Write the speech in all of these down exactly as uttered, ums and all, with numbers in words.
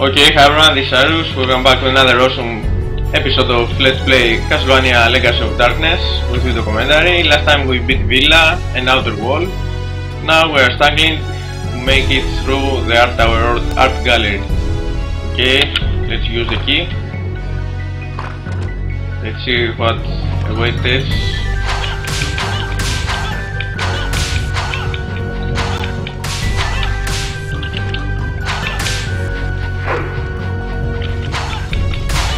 Okay, hi everyone, this is Arus. Welcome back to another awesome episode of Let's Play Castlevania Legacy of Darkness with the documentary. Last time we beat Villa and Outer Wall. Now we are struggling to make it through the art tower or art gallery. Okay, let's use the key. Let's see what awaits us.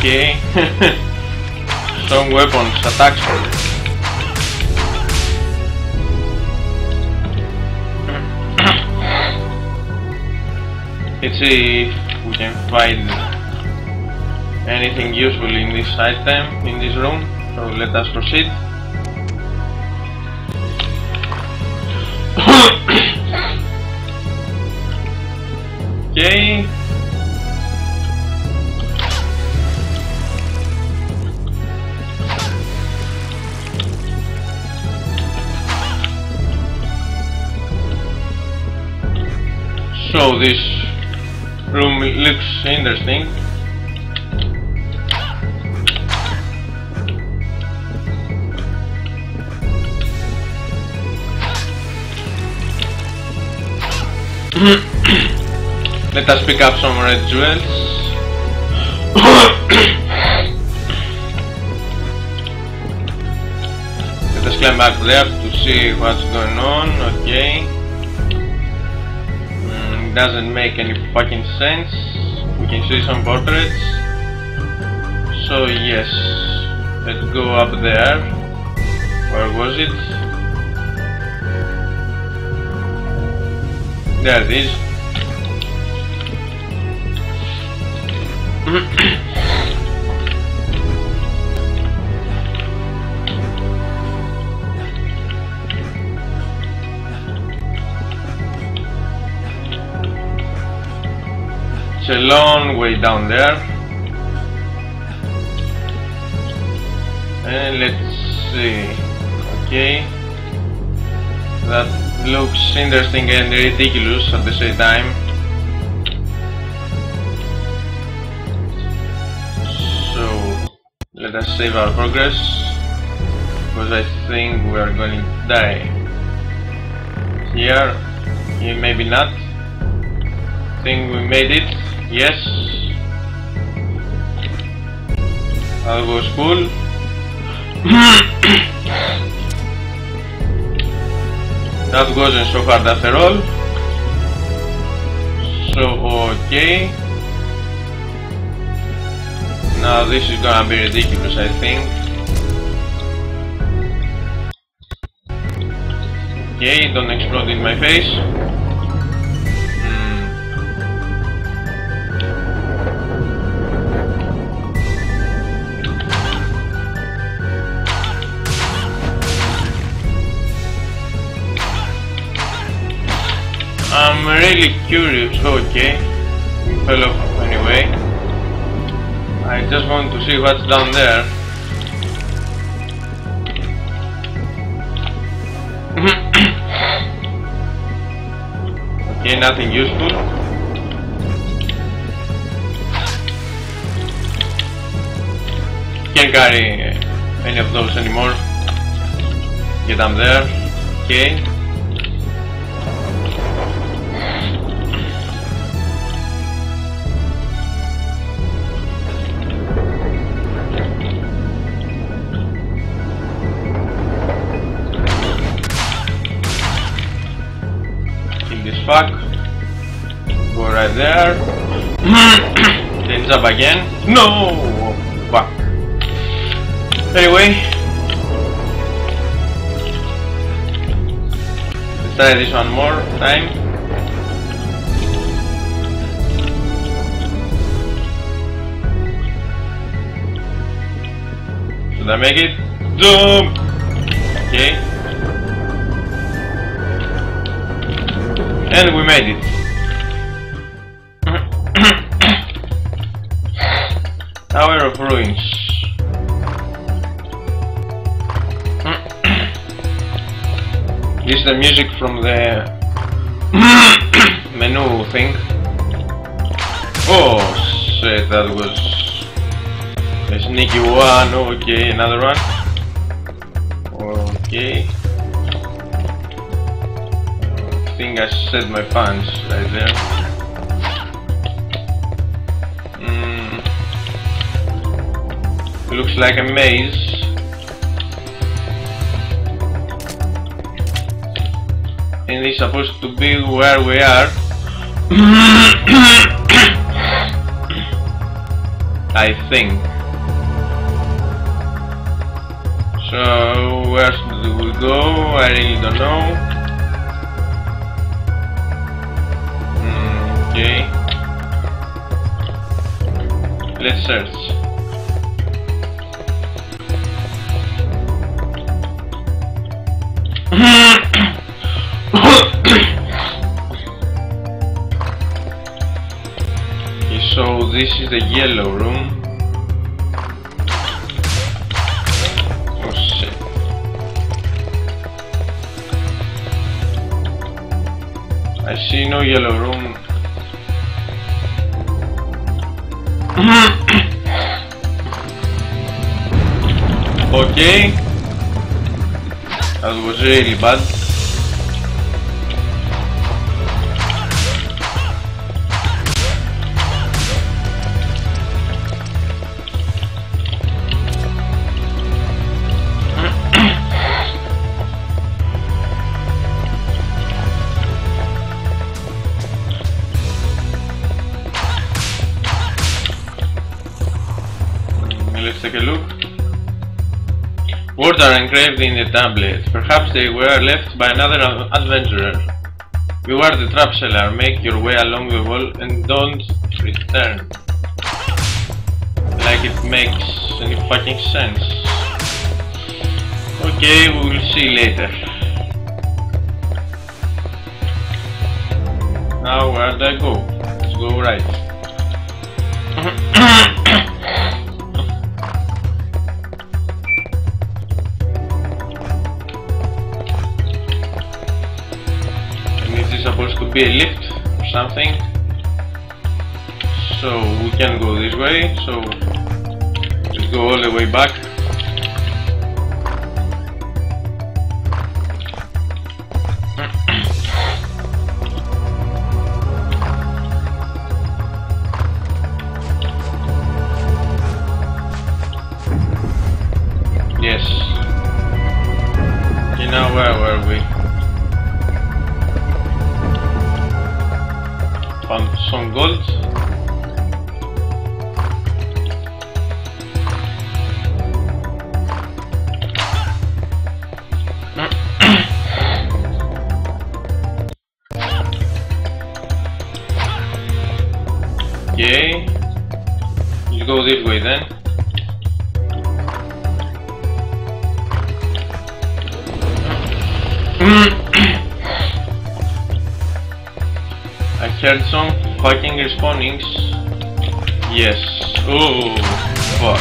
Okay, some weapons, attacks. Let's see if we can find anything useful in this item, in this room, so let us proceed. Okay. So this room looks interesting. Let us pick up some red jewels. Let us climb back there to see what's going on. Okay. Doesn't make any fucking sense. We can see some portraits. So yes, let's go up there. Where was it? There it is. A long way down there, and let's see. Okay, that looks interesting and ridiculous at the same time. So let us save our progress, because I think we are going to die here. Maybe not. I think we made it. Yes, that was cool. That wasn't so hard after all. So okay, now this is gonna be ridiculous, I think. Okay, don't explode in my face. I'm really curious. Okay, we fell off anyway. I just want to see what's down there. Okay, nothing useful. Can't carry any of those anymore. Get them there. Okay. Fuck. Go right there. Then up again. No! Fuck. Anyway. Let's try this one more time. Should I make it? Jump! Okay. And we made it. Tower of Ruins. This is the music from the menu thing. Oh, uh, that was a sneaky one. Okay, another one. Okay. I think I set my fans right there. Mm. Looks like a maze. And it's supposed to be where we are. I think. So where do we go? I really don't know. Mm, okay. Let's search. So this is the yellow room. Oh shit. I see no yellow room. Okay. That was really bad. Let's take a look. Words are engraved in the tablets. Perhaps they were left by another adventurer. Beware the trap cellar. Make your way along the wall and don't return. Like it makes any fucking sense. Okay, we will see later. Now where do I go? Let's go right. Supposed to be a lift or something, so we can go this way, so let's go all the way back. Yes, you know, where were we? Found some gold. Okay, you go this way then. Heard some fucking respawnings. Yes. Oh fuck.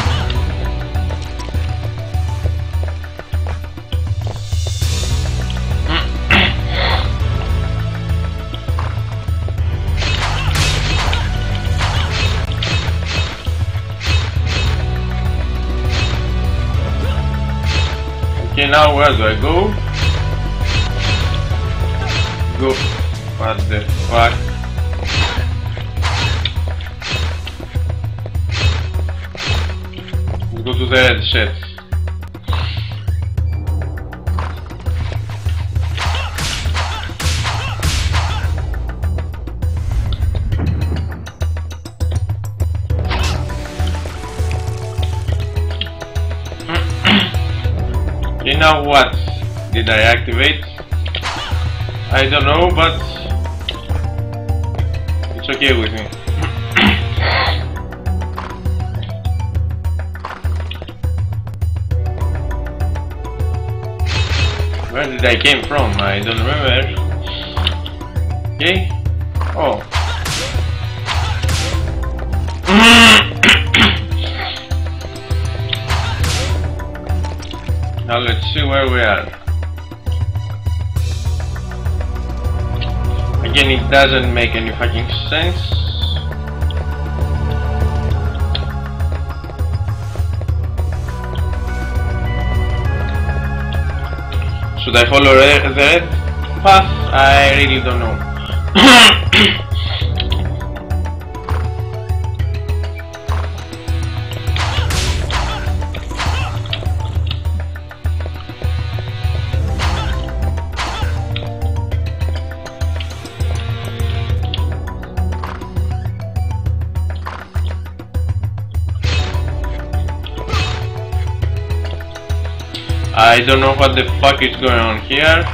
Okay, now where do I go? Go. What the fuck? Go to the red shed. You know what did I activate? I don't know, but it's okay with me. Where did I came from? I don't remember. Okay. Oh. Now let's see where we are. Again, it doesn't make any fucking sense. Should I follow the red path? I really don't know. I don't know what the fuck is going on here.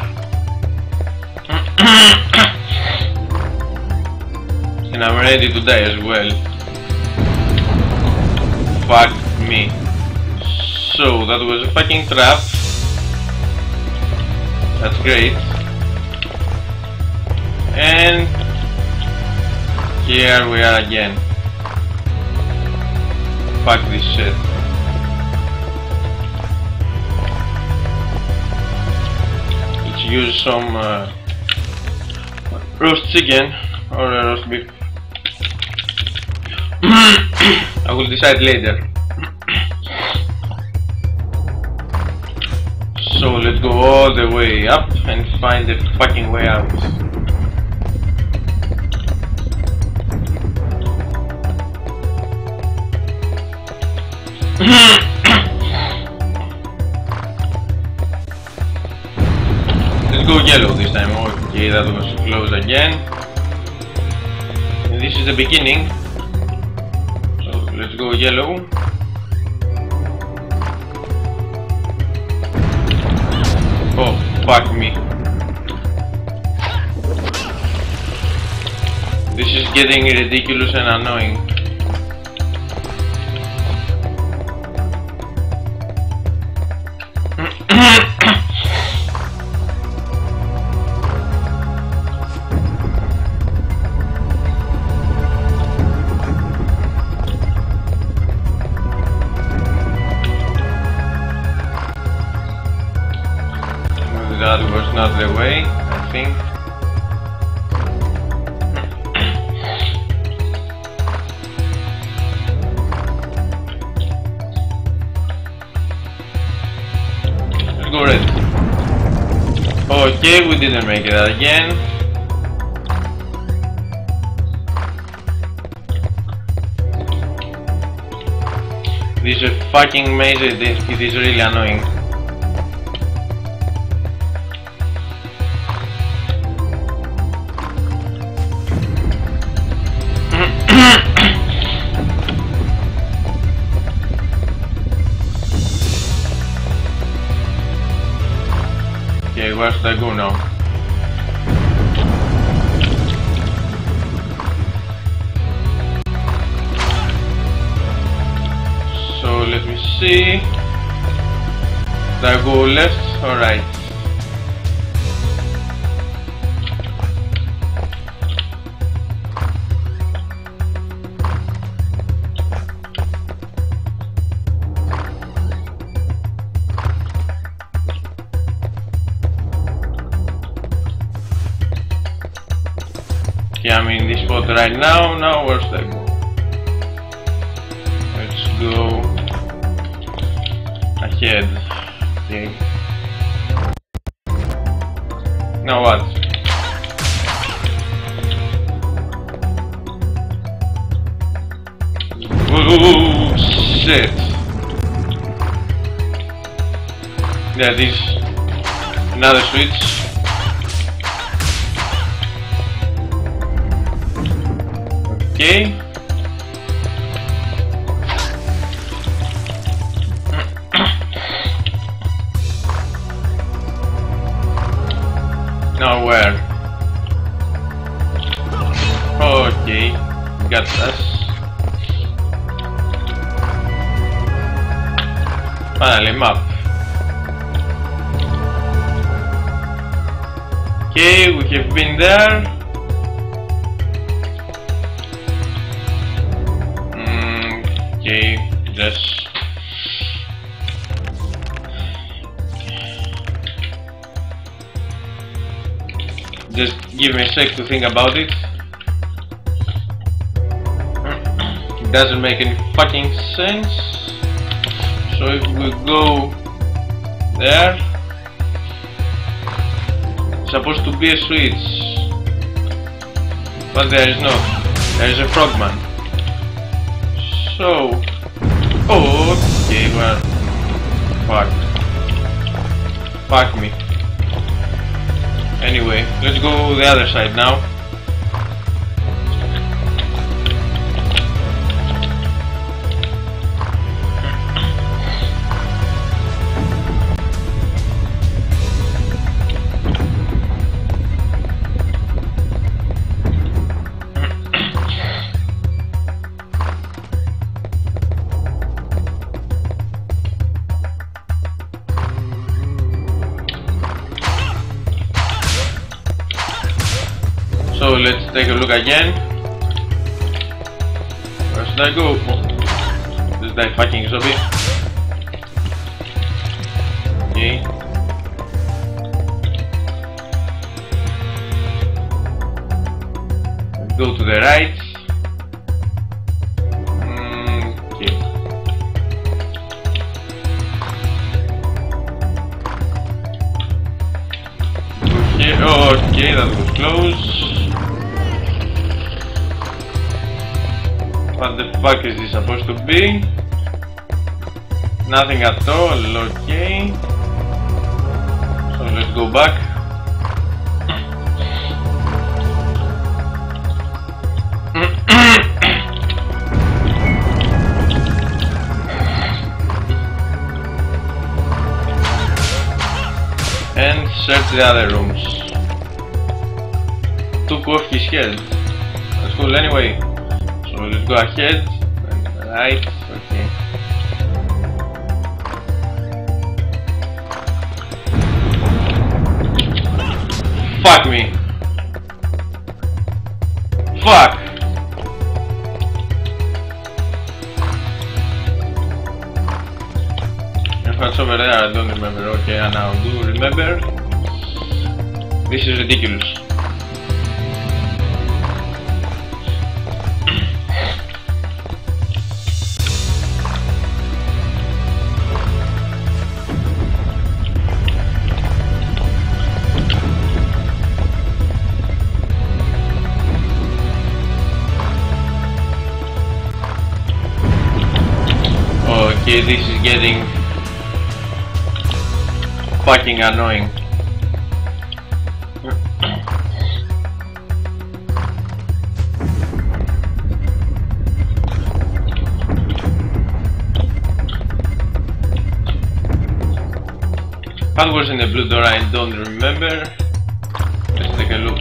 And I'm ready to die as well. Fuck me. So that was a fucking trap. That's great. And here we are again. Fuck this shit. Use some uh, roast chicken or uh, roast beef. I will decide later. So let's go all the way up and find the fucking way out. Let's go yellow this time. Okay, that was close again. And this is the beginning. So let's go yellow. Oh, fuck me. This is getting ridiculous and annoying. That was not the way, I think. Let's go red. Okay, we didn't make it again. This is a fucking maze, it is really annoying. Where should I go now? So let me see. Should I go left or right? I'm in this spot right now. Now where should I go? Let's go ahead. Okay. Now what? Oh shit! That is another switch. Okay. Now where? Okay, got us. Finally, map. Okay, we have been there. Okay, just just give me a sec to think about it. It doesn't make any fucking sense. So if we go there, supposed to be a switch, but there is no. There is a frogman. So, okay, well, fuck, fuck me. Anyway, let's go the other side now. So let's take a look again. Where should I go? Oh, this is that fucking zombie. Okay. Let's go to the right. Okay. Okay, that was close. What the fuck is this supposed to be? Nothing at all, okay. So let's go back. And search the other rooms. Took off his head. That's cool anyway. So let's go ahead, right, okay. Fuck me. Fuck. If that's over there, I don't remember. Okay, I now do remember. This is ridiculous. Okay, this is getting fucking annoying. What was in the blue door? I don't remember. Let's take a look.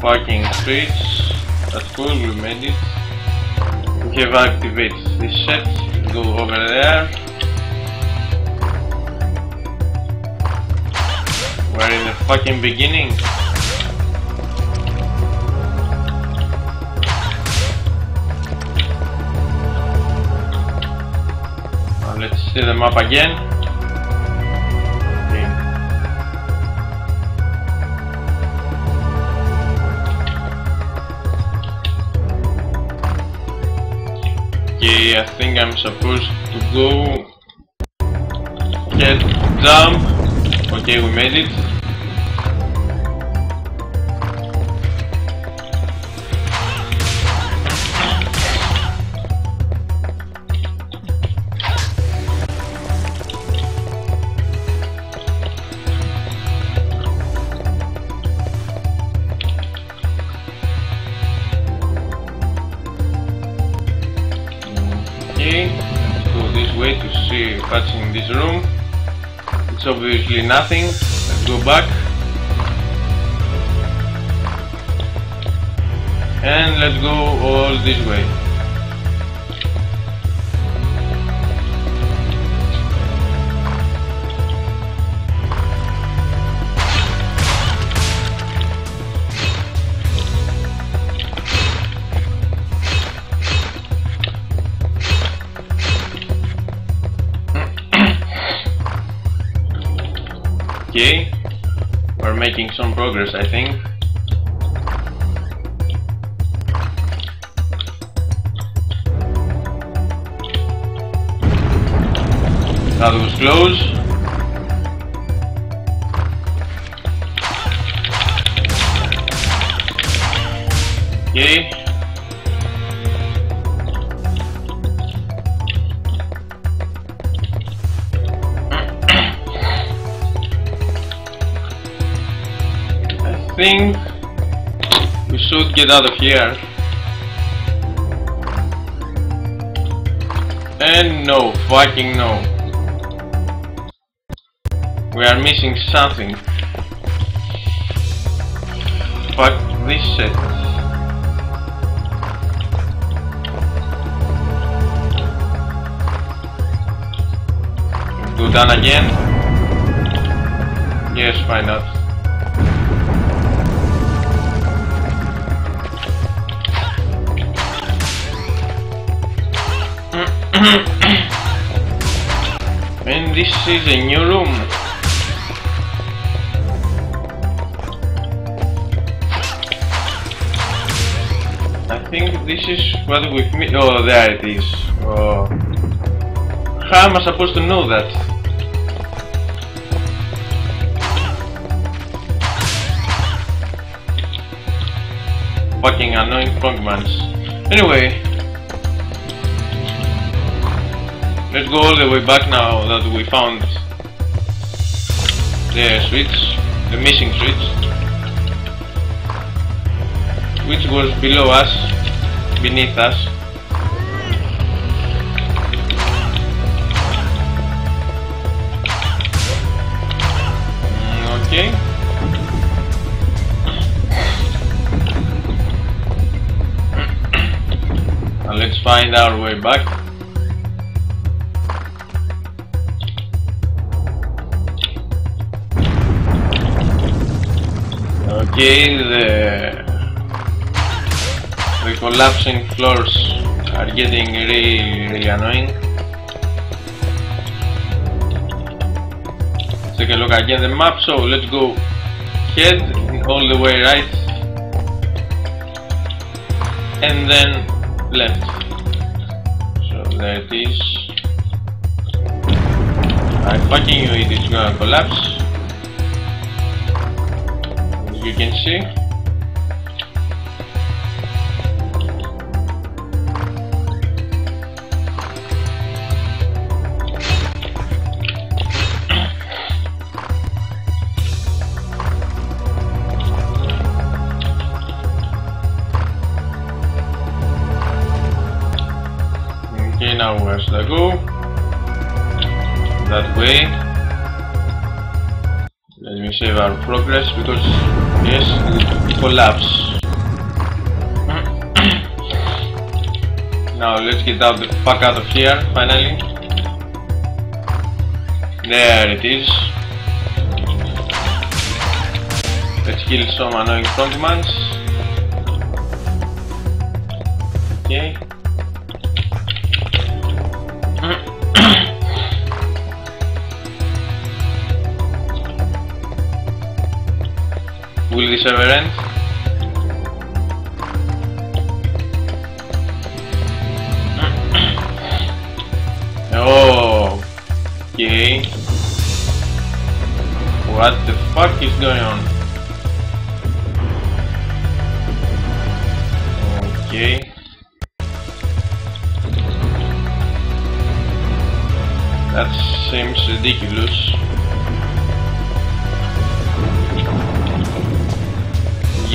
Parking streets, that's cool, we made it. We have activated this set, go over there. We're in the fucking beginning. Now let's see the map again. Okay, I think I'm supposed to go get jump. Okay, we made it. What's in this room? It's obviously nothing. Let's go back. And let's go all this way. Okay, we're making some progress, I think. That was close. Okay. I think we should get out of here. And no, fucking no. We are missing something. Fuck this shit. Do that again? Yes, why not? And this is a new room. I think this is what we've missed. Oh, there it is. Oh. How am I supposed to know that? Fucking annoying frogmans. Anyway, let's go all the way back now that we found the switch, the missing switch, which was below us. Beneath us. Mm, okay. Now let's find our way back. Okay, the The collapsing floors are getting really, really annoying. Let's take a look again at the map, so let's go head all the way right and then left. So there it is. I fucking knew it is gonna collapse. As you can see. Now where should I go? That way. Let me save our progress because yes, it collapse. Now let's get out the fuck out of here finally. There it is. Let's kill some annoying frogmans. Okay. Will this ever end? Oh, okay. What the fuck is going on? Okay. That seems ridiculous.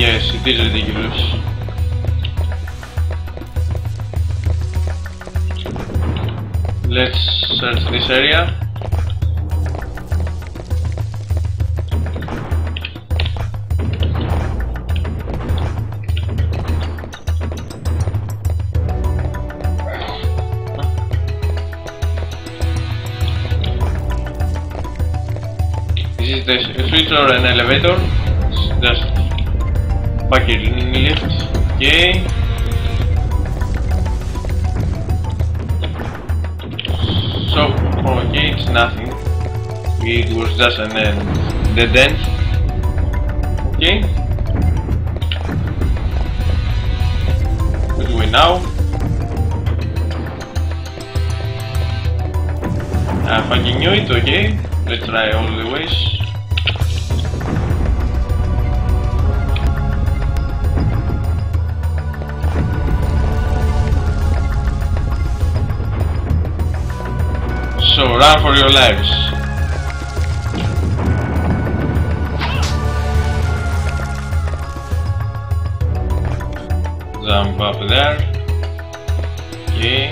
Yes, it is ridiculous. Let's search this area. Is it a switch or an elevator? It's just bucket lift, okay. So, okay, it's nothing. It was just an end. dead end. Okay. What do we now? I fucking knew it, okay. Let's try all the ways. So run for your lives. Jump up there. Okay.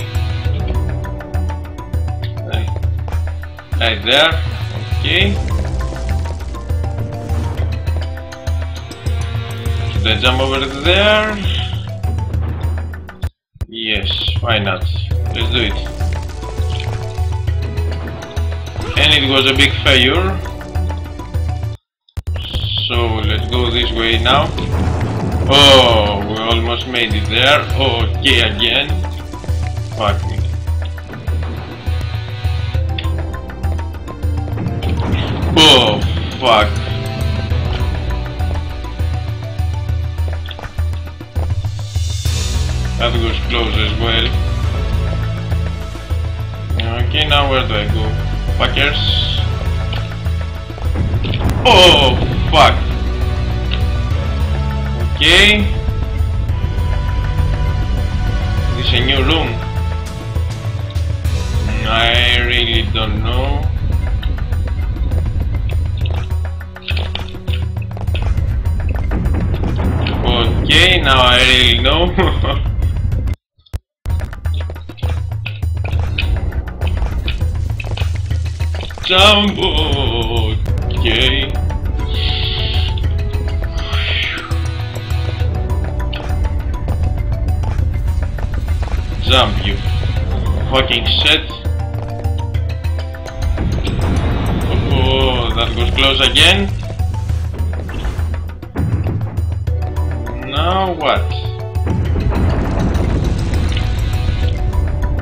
Right, right there. Okay. Should I jump over there? Yes. Why not? Let's do it. And it was a big failure, so let's go this way now. Oh, we almost made it there. Okay, again. Fuck me. Oh, fuck. That was close as well. Okay, now where do I go? Fuckers. Oh, fuck. Okay. This is a new room. I really don't know. Okay, now I really know. Jump! Okay. Jump, you fucking shit. Oh, that was close again. Now what?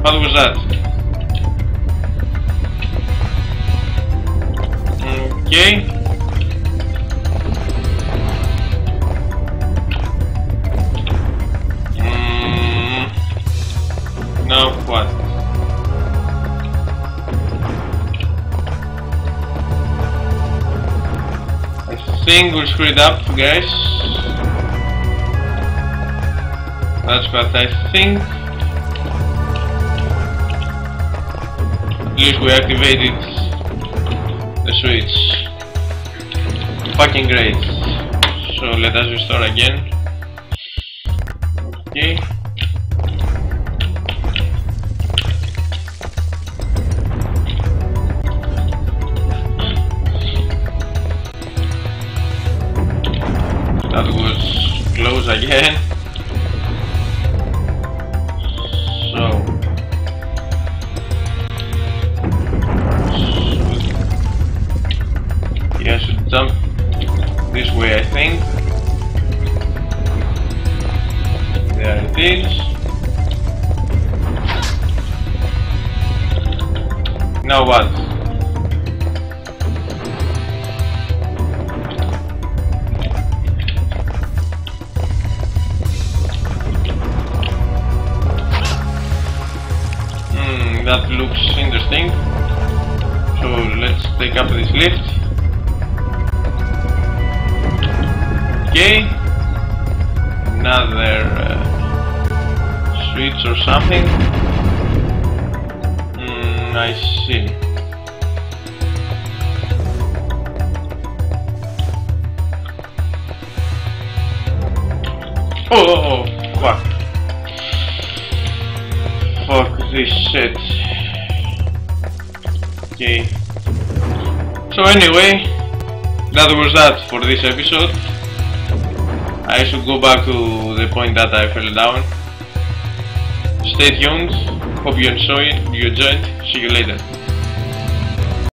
What was that? Okay. Mm. Now what? I think we screwed up, guys. That's what I think. At least we activated the switch. Fucking great. So let us restore again. Okay. That was close again. So, yeah, I should jump this way, I think. There it is. Now what? Hmm, that looks interesting. So let's take up this lift. Okay, another uh, switch or something. Mm, I see. Oh, fuck. Fuck this shit. Okay. So anyway, that was that for this episode. I should go back to the point that I fell down. Stay tuned, hope you enjoyed, you enjoyed, see you later.